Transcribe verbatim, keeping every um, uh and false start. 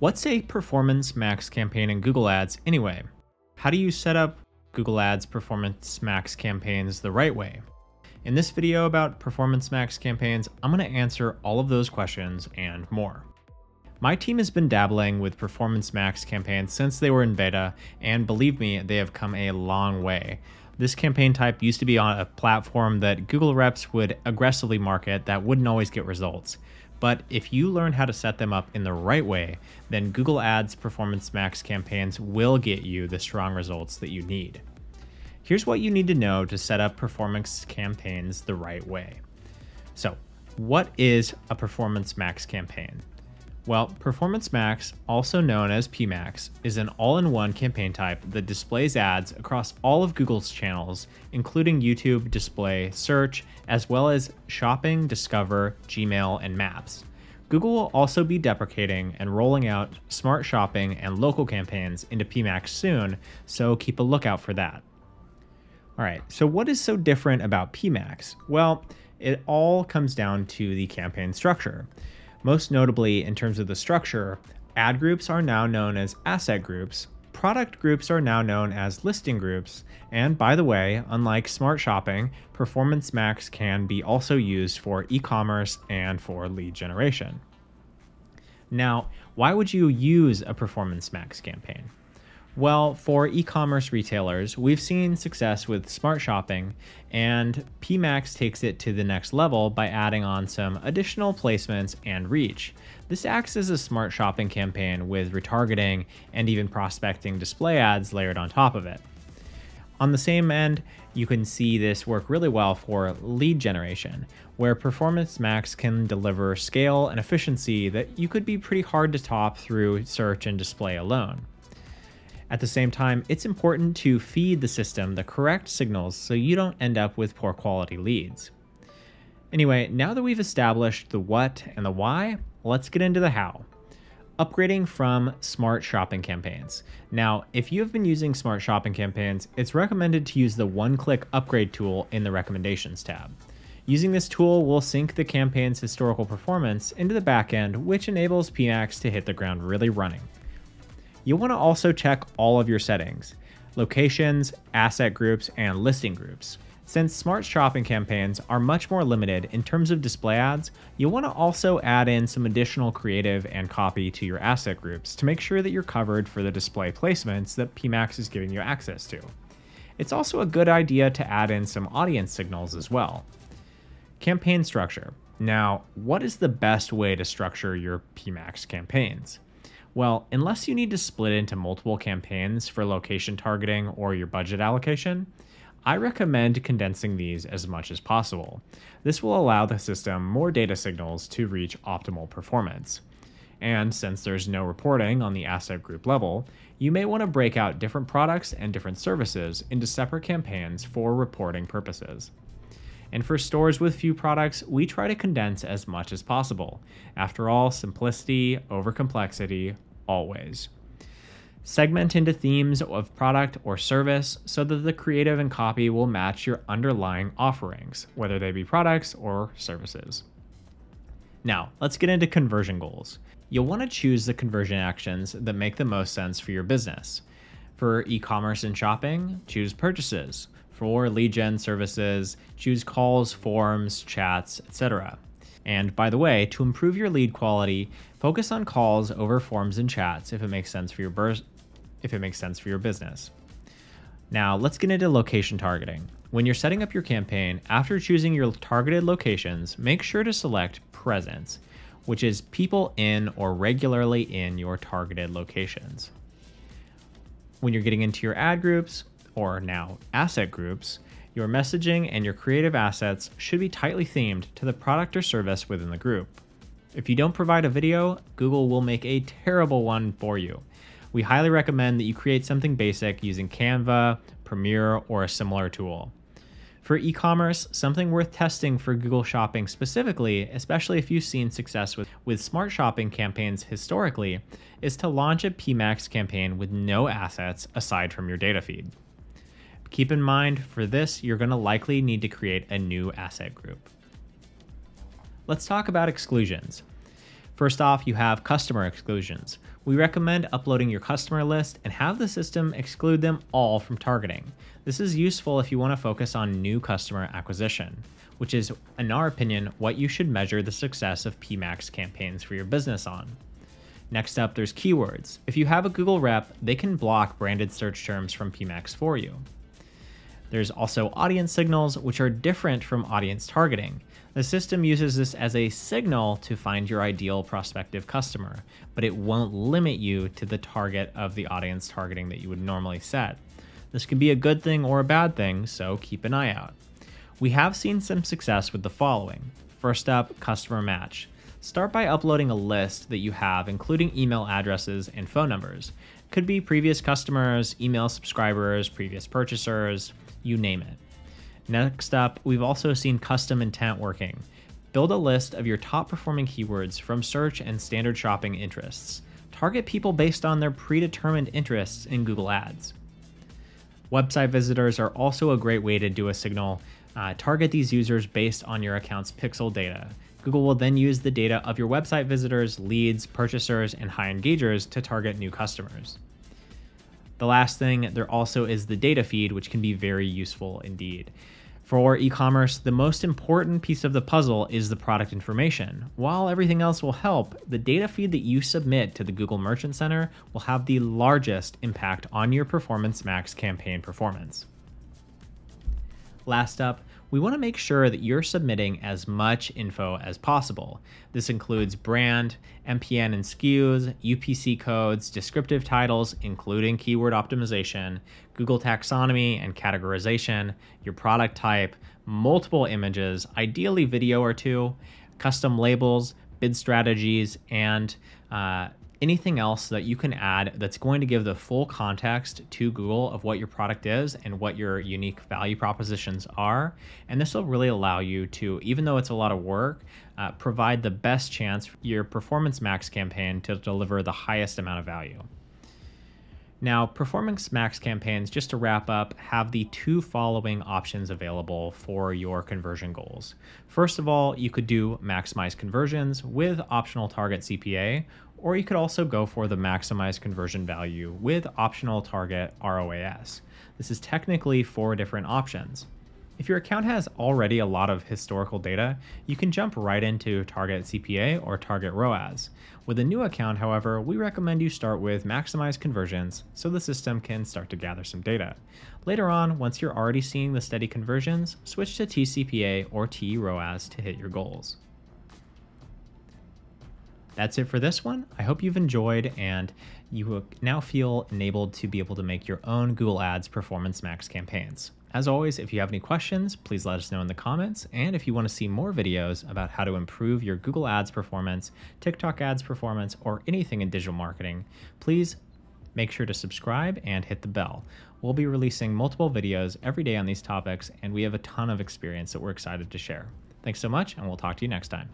What's a Performance Max campaign in Google Ads anyway? How do you set up Google Ads Performance Max campaigns the right way? In this video about Performance Max campaigns, I'm going to answer all of those questions and more. My team has been dabbling with Performance Max campaigns since they were in beta, and believe me, they have come a long way. This campaign type used to be on a platform that Google reps would aggressively market that wouldn't always get results. But if you learn how to set them up in the right way, then Google Ads Performance Max campaigns will get you the strong results that you need. Here's what you need to know to set up performance campaigns the right way. So, what is a Performance Max campaign? Well, Performance Max, also known as PMax, is an all-in-one campaign type that displays ads across all of Google's channels, including YouTube, display, search, as well as shopping, Discover, Gmail, and Maps. Google will also be deprecating and rolling out Smart Shopping and local campaigns into PMax soon, so keep a lookout for that. All right, so what is so different about PMax? Well, it all comes down to the campaign structure. Most notably, in terms of the structure, ad groups are now known as asset groups, product groups are now known as listing groups, and by the way, unlike Smart Shopping, Performance Max can be also used for e-commerce and for lead generation. Now, why would you use a Performance Max campaign? Well, for e-commerce retailers, we've seen success with Smart Shopping, and PMax takes it to the next level by adding on some additional placements and reach. This acts as a Smart Shopping campaign with retargeting and even prospecting display ads layered on top of it. On the same end, you can see this work really well for lead generation, where Performance Max can deliver scale and efficiency that you could be pretty hard to top through search and display alone. At the same time, it's important to feed the system the correct signals so you don't end up with poor quality leads. Anyway, now that we've established the what and the why, let's get into the how. Upgrading from Smart Shopping campaigns. Now, if you have been using Smart Shopping campaigns, it's recommended to use the one-click upgrade tool in the recommendations tab. Using this tool will sync the campaign's historical performance into the backend, which enables PMax to hit the ground really running. You'll want to also check all of your settings, locations, asset groups, and listing groups. Since Smart Shopping campaigns are much more limited in terms of display ads, you'll want to also add in some additional creative and copy to your asset groups to make sure that you're covered for the display placements that PMax is giving you access to. It's also a good idea to add in some audience signals as well. Campaign structure. Now, what is the best way to structure your PMax campaigns? Well, unless you need to split into multiple campaigns for location targeting or your budget allocation, I recommend condensing these as much as possible. This will allow the system more data signals to reach optimal performance. And since there's no reporting on the asset group level, you may want to break out different products and different services into separate campaigns for reporting purposes. And for stores with few products, we try to condense as much as possible. After all, simplicity over complexity, always. Segment into themes of product or service so that the creative and copy will match your underlying offerings, whether they be products or services. Now, let's get into conversion goals. You'll want to choose the conversion actions that make the most sense for your business. For e-commerce and shopping, choose purchases. For lead gen services, choose calls, forms, chats, et cetera. And by the way, to improve your lead quality, focus on calls over forms and chats if it makes sense for your bur- if it makes sense for your business. Now let's get into location targeting. When you're setting up your campaign, after choosing your targeted locations, make sure to select presence, which is people in or regularly in your targeted locations. When you're getting into your ad groups, or now asset groups, your messaging and your creative assets should be tightly themed to the product or service within the group. If you don't provide a video, Google will make a terrible one for you. We highly recommend that you create something basic using Canva, Premiere, or a similar tool. For e-commerce, something worth testing for Google Shopping specifically, especially if you've seen success with, with Smart Shopping campaigns historically, is to launch a PMax campaign with no assets aside from your data feed. Keep in mind, for this, you're going to likely need to create a new asset group. Let's talk about exclusions. First off, you have customer exclusions. We recommend uploading your customer list and have the system exclude them all from targeting. This is useful if you want to focus on new customer acquisition, which is, in our opinion, what you should measure the success of P Max campaigns for your business on. Next up, there's keywords. If you have a Google rep, they can block branded search terms from P Max for you. There's also audience signals, which are different from audience targeting. The system uses this as a signal to find your ideal prospective customer, but it won't limit you to the target of the audience targeting that you would normally set. This can be a good thing or a bad thing, so keep an eye out. We have seen some success with the following. First up, customer match. Start by uploading a list that you have, including email addresses and phone numbers. Could be previous customers, email subscribers, previous purchasers, you name it. Next up, we've also seen custom intent working. Build a list of your top performing keywords from search and standard shopping interests. Target people based on their predetermined interests in Google Ads. Website visitors are also a great way to do a signal. Uh, target these users based on your account's pixel data. Google will then use the data of your website visitors, leads, purchasers, and high engagers to target new customers. The last thing, there also is the data feed, which can be very useful indeed. For e-commerce, the most important piece of the puzzle is the product information. While everything else will help, the data feed that you submit to the Google Merchant Center will have the largest impact on your Performance Max campaign performance. Last up, we want to make sure that you're submitting as much info as possible. This includes brand, M P N and S K Us, U P C codes, descriptive titles, including keyword optimization, Google taxonomy and categorization, your product type, multiple images, ideally video or two, custom labels, bid strategies, and uh, anything else that you can add that's going to give the full context to Google of what your product is and what your unique value propositions are. And this will really allow you to, even though it's a lot of work, uh, provide the best chance for your Performance Max campaign to deliver the highest amount of value. Now, Performance Max campaigns, just to wrap up, have the two following options available for your conversion goals. First of all, you could do maximize conversions with optional target C P A, or you could also go for the maximize conversion value with optional target R O A S. This is technically four different options. If your account has already a lot of historical data, you can jump right into target C P A or target R O A S. With a new account, however, we recommend you start with maximize conversions so the system can start to gather some data. Later on, once you're already seeing the steady conversions, switch to T C P A or T R O A S to hit your goals. That's it for this one. I hope you've enjoyed and you now feel enabled to be able to make your own Google Ads Performance Max campaigns. As always, if you have any questions, please let us know in the comments. And if you want to see more videos about how to improve your Google Ads performance, TikTok ads performance, or anything in digital marketing, please make sure to subscribe and hit the bell. We'll be releasing multiple videos every day on these topics, and we have a ton of experience that we're excited to share. Thanks so much, and we'll talk to you next time.